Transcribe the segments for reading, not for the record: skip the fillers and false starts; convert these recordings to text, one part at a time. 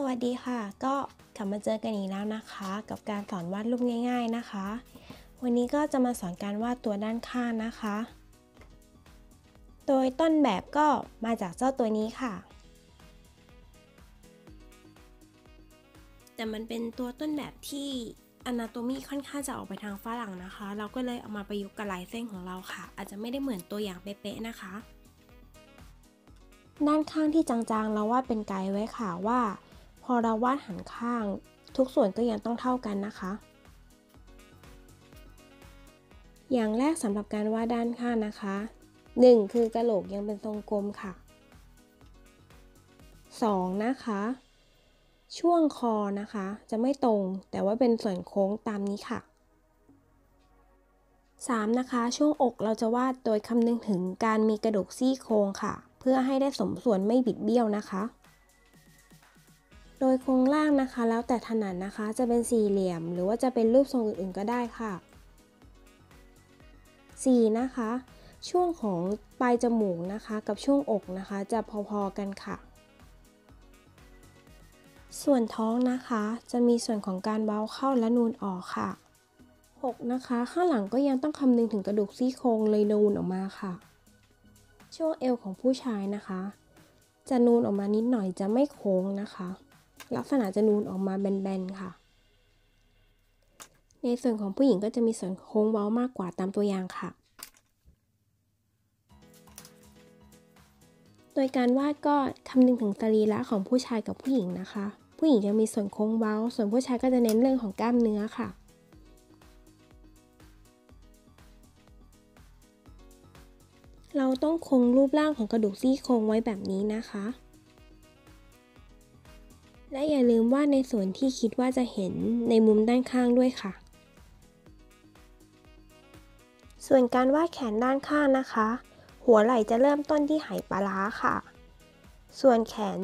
สวัสดีค่ะก็กลับมาเจอกันอีกแล้วนะคะกับการสอนวาดรูปง่ายๆนะคะวันนี้ก็จะมาสอนการวาดตัวด้านข้างนะคะโดยต้นแบบก็มาจากเจ้าตัวนี้ค่ะแต่มันเป็นตัวต้นแบบที่อนาโตมีค่อนข้างจะออกไปทางฝรั่งนะคะเราก็เลยเอามาประยุกต์กับลายเส้นของเราค่ะอาจจะไม่ได้เหมือนตัวอย่างเป๊ะๆนะคะด้านข้างที่จางๆเราวาดเป็นไกด์ไว้ค่ะว่าพอเราวาดหันข้างทุกส่วนก็ยังต้องเท่ากันนะคะอย่างแรกสำหรับการวาดด้านข้างนะคะ1คือกะโหลกยังเป็นทรงกลมค่ะ2นะคะช่วงคอนะคะจะไม่ตรงแต่ว่าเป็นส่วนโค้งตามนี้ค่ะ3นะคะช่วงอกเราจะวาดโดยคำนึงถึงการมีกระดูกซี่โครงค่ะเพื่อให้ได้สมส่วนไม่บิดเบี้ยวนะคะโดยโครงล่างนะคะแล้วแต่ถนัดนะคะจะเป็นสี่เหลี่ยมหรือว่าจะเป็นรูปทรงอื่นๆก็ได้ค่ะ4นะคะช่วงของปลายจมูกนะคะกับช่วงอกนะคะจะพอๆกันค่ะส่วนท้องนะคะจะมีส่วนของการเบ้าเข้าและนูนออกค่ะ6นะคะข้างหลังก็ยังต้องคำนึงถึงกระดูกซี่โครงเลยนูนออกมาค่ะช่วงเอวของผู้ชายนะคะจะนูนออกมานิดหน่อยจะไม่โค้งนะคะลักษณะจะนูนออกมาแบนๆค่ะในส่วนของผู้หญิงก็จะมีส่วนโค้งเว้ามากกว่าตามตัวอย่างค่ะโดยการวาดก็คำนึงถึงสรีระของผู้ชายกับผู้หญิงนะคะผู้หญิงจะมีส่วนโค้งเว้าส่วนผู้ชายก็จะเน้นเรื่องของกล้ามเนื้อค่ะเราต้องคงรูปร่างของกระดูกซี่โครงไว้แบบนี้นะคะและอย่าลืมวาดในส่วนที่คิดว่าจะเห็นในมุมด้านข้างด้วยค่ะส่วนการวาดแขนด้านข้างนะคะหัวไหล่จะเริ่มต้นที่ไหปลาร้าค่ะส่วนแขน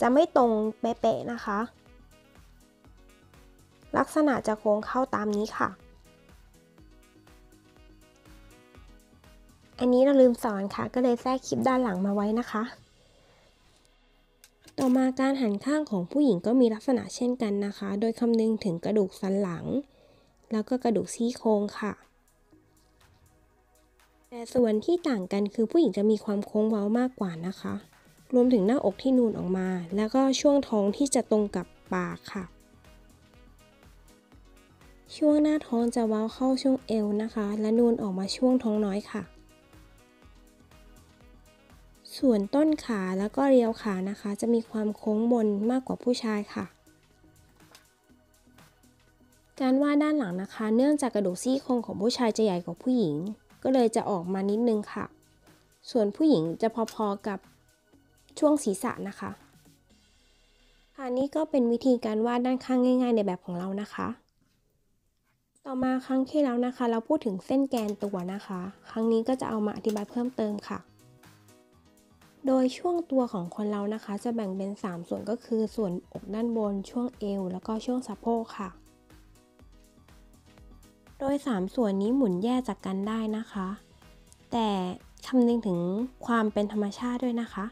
จะไม่ตรงเป๊ะๆนะคะลักษณะจะโค้งเข้าตามนี้ค่ะอันนี้เราลืมสอนค่ะก็เลยแทรกคลิปด้านหลังมาไว้นะคะต่อมาการหันข้างของผู้หญิงก็มีลักษณะเช่นกันนะคะโดยคำนึงถึงกระดูกสันหลังแล้วก็กระดูกซี่โครงค่ะแต่ส่วนที่ต่างกันคือผู้หญิงจะมีความโค้งเว้ามากกว่านะคะรวมถึงหน้าอกที่นูนออกมาแล้วก็ช่วงท้องที่จะตรงกับปากค่ะช่วงหน้าท้องจะเว้าเข้าช่วงเอวนะคะและนูนออกมาช่วงท้องน้อยค่ะส่วนต้นขาแล้วก็เรียวขานะคะจะมีความโค้งบนมากกว่าผู้ชายค่ะการวาดด้านหลังนะคะเนื่องจากกระดูกซี่โครงของผู้ชายจะใหญ่กว่าผู้หญิงก็เลยจะออกมานิดนึงค่ะส่วนผู้หญิงจะพอๆกับช่วงศีรษะนะคะค่ะนี่ก็เป็นวิธีการวาดด้านข้างง่ายๆในแบบของเรานะคะต่อมาครั้งที่แล้วนะคะเราพูดถึงเส้นแกนตัวนะคะครั้งนี้ก็จะเอามาอธิบายเพิ่มเติมค่ะโดยช่วงตัวของคนเรานะคะจะแบ่งเป็น3ส่วนก็คือส่วนอกด้านบนช่วงเอวแล้วก็ช่วงสะโพกค่ะโดย3ส่วนนี้หมุนแยกจากกันได้นะคะแต่คำนึงถึงความเป็นธรรมชาติด้วยนะคะ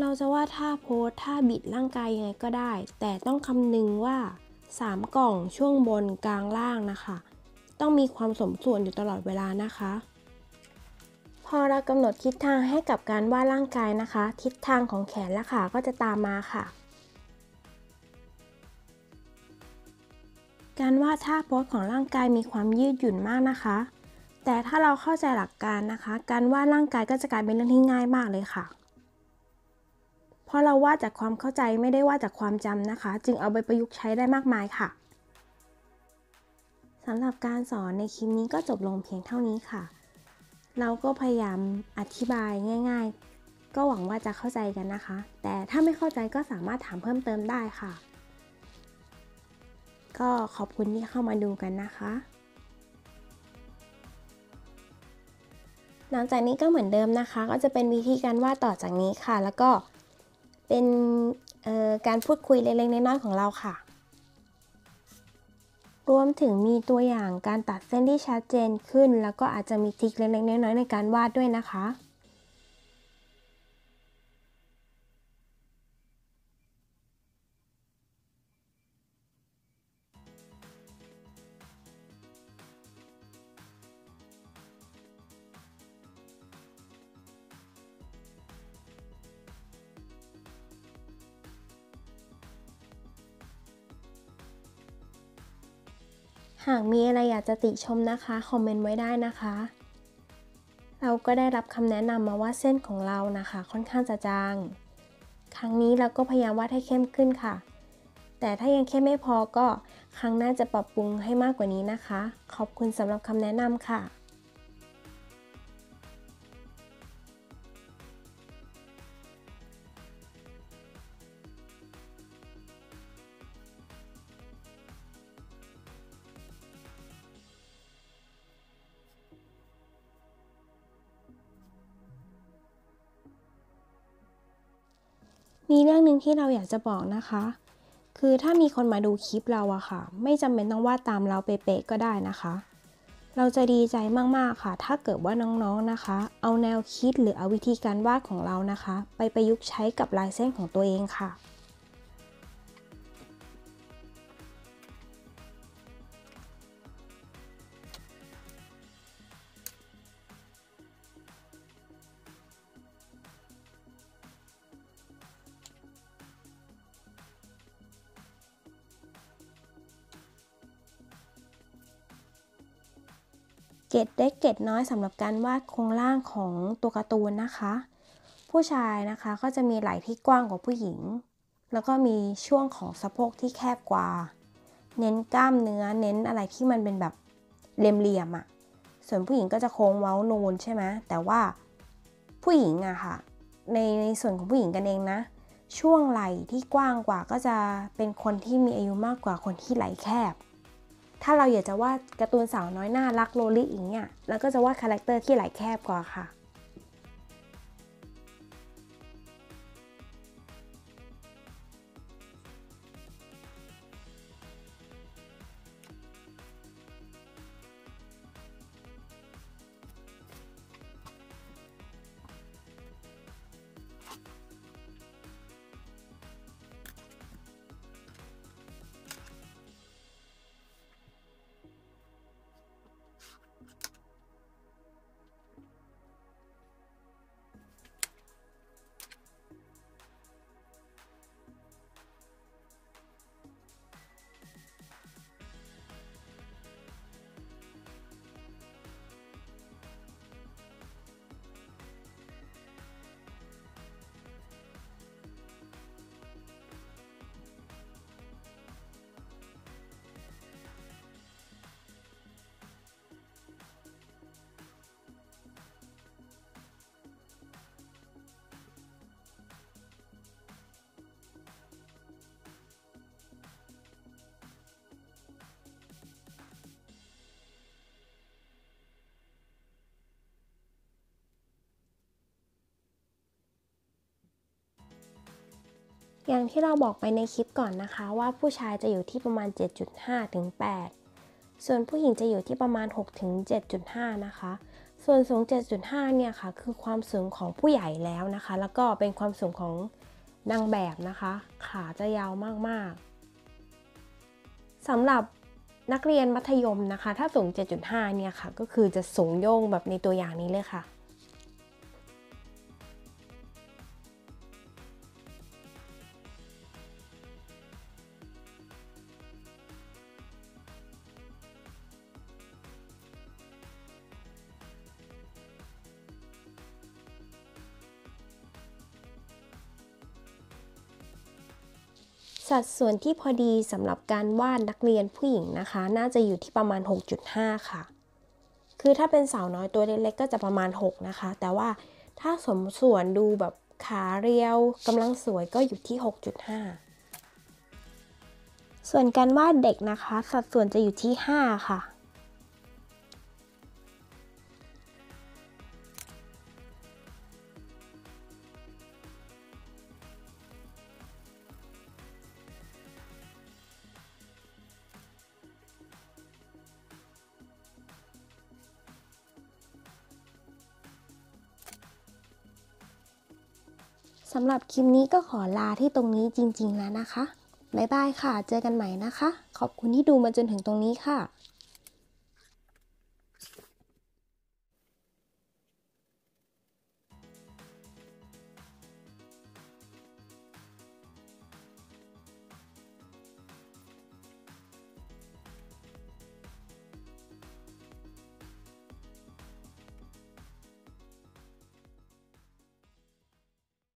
เราจะวาดท่าโพสท่าบิดร่างกายยังไงก็ได้แต่ต้องคำนึงว่า3กล่องช่วงบนกลางล่างนะคะต้องมีความสมส่วนอยู่ตลอดเวลานะคะพอเรากำหนดทิศทางให้กับการวาดร่างกายนะคะทิศทางของแขนและขาก็จะตามมาค่ะการวาดท่าโพสของร่างกายมีความยืดหยุ่นมากนะคะแต่ถ้าเราเข้าใจหลักการนะคะการวาดร่างกายก็จะกลายเป็นเรื่องที่ง่ายมากเลยค่ะเพราะเราวาดจากความเข้าใจไม่ได้วาดจากความจำนะคะจึงเอาไปประยุกต์ใช้ได้มากมายค่ะสำหรับการสอนในคลิปนี้ก็จบลงเพียงเท่านี้ค่ะเราก็พยายามอธิบายง่ายๆก็หวังว่าจะเข้าใจกันนะคะแต่ถ้าไม่เข้าใจก็สามารถถามเพิ่มเติมได้ค่ะก็ขอบคุณที่เข้ามาดูกันนะคะหลังจากนี้ก็เหมือนเดิมนะคะก็จะเป็นวิธีการวาดต่อจากนี้ค่ะแล้วก็เป็นการพูดคุยเล็กๆน้อยๆของเราค่ะรวมถึงมีตัวอย่างการตัดเส้นที่ชัดเจนขึ้นแล้วก็อาจจะมีทริคเล็กๆน้อยๆในการวาดด้วยนะคะ หากมีอะไรอยากจะติชมนะคะคอมเมนต์ไว้ได้นะคะเราก็ได้รับคำแนะนำมาว่าเส้นของเรานะคะค่อนข้างจะจางครั้งนี้เราก็พยายามวาดให้เข้มขึ้นค่ะแต่ถ้ายังเข้มไม่พอก็ครั้งหน้าจะปรับปรุงให้มากกว่านี้นะคะขอบคุณสำหรับคำแนะนำค่ะมีเรื่องหนึ่งที่เราอยากจะบอกนะคะคือถ้ามีคนมาดูคลิปเราอะค่ะไม่จำเป็นต้องวาดตามเราเป๊ะๆก็ได้นะคะเราจะดีใจมากๆค่ะถ้าเกิดว่าน้องๆนะคะเอาแนวคิดหรือเอาวิธีการวาดของเรานะคะไปประยุกต์ใช้กับลายเส้นของตัวเองค่ะเกรดเล็กเกรดน้อยสำหรับการวาดโครงร่างของตัวการ์ตูนนะคะผู้ชายนะคะก็จะมีไหล่ที่กว้างกว่าผู้หญิงแล้วก็มีช่วงของสะโพกที่แคบกว่าเน้นกล้ามเนื้อเน้นอะไรที่มันเป็นแบบเหลี่ยมๆอ่ะส่วนผู้หญิงก็จะโค้งเว้านูนใช่ไหมแต่ว่าผู้หญิงอะค่ะในส่วนของผู้หญิงกันเองนะช่วงไหล่ที่กว้างกว่าก็จะเป็นคนที่มีอายุมากกว่าคนที่ไหล่แคบถ้าเราอยากจะวาดการ์ตูนสาวน้อยน่ารักโลลิอย่างเงี้ยเราก็จะวาดคาแรคเตอร์ที่ไหล่แคบกว่าค่ะอย่างที่เราบอกไปในคลิปก่อนนะคะว่าผู้ชายจะอยู่ที่ประมาณ 7.5 ถึง 8 ส่วนผู้หญิงจะอยู่ที่ประมาณ 6 ถึง 7.5 นะคะส่วนสูง 7.5 เนี่ยค่ะคือความสูงของผู้ใหญ่แล้วนะคะแล้วก็เป็นความสูงของนางแบบนะคะขาจะยาวมากๆสำหรับนักเรียนมัธยมนะคะถ้าสูง 7.5 เนี่ยค่ะก็คือจะสูงโย่งแบบในตัวอย่างนี้เลยค่ะสัดส่วนที่พอดีสำหรับการวาดนักเรียนผู้หญิงนะคะน่าจะอยู่ที่ประมาณ 6.5 ค่ะคือถ้าเป็นสาวน้อยตัวเล็กๆก็จะประมาณ6นะคะแต่ว่าถ้าสมส่วนดูแบบขาเรียวกำลังสวยก็อยู่ที่ 6.5 ส่วนการวาดเด็กนะคะสัดส่วนจะอยู่ที่5ค่ะสำหรับคลิปนี้ก็ขอลาที่ตรงนี้จริงๆแล้วนะคะบ๊ายบายค่ะเจอกันใหม่นะคะขอบคุณที่ดูมาจนถึงตรงนี้ค่ะ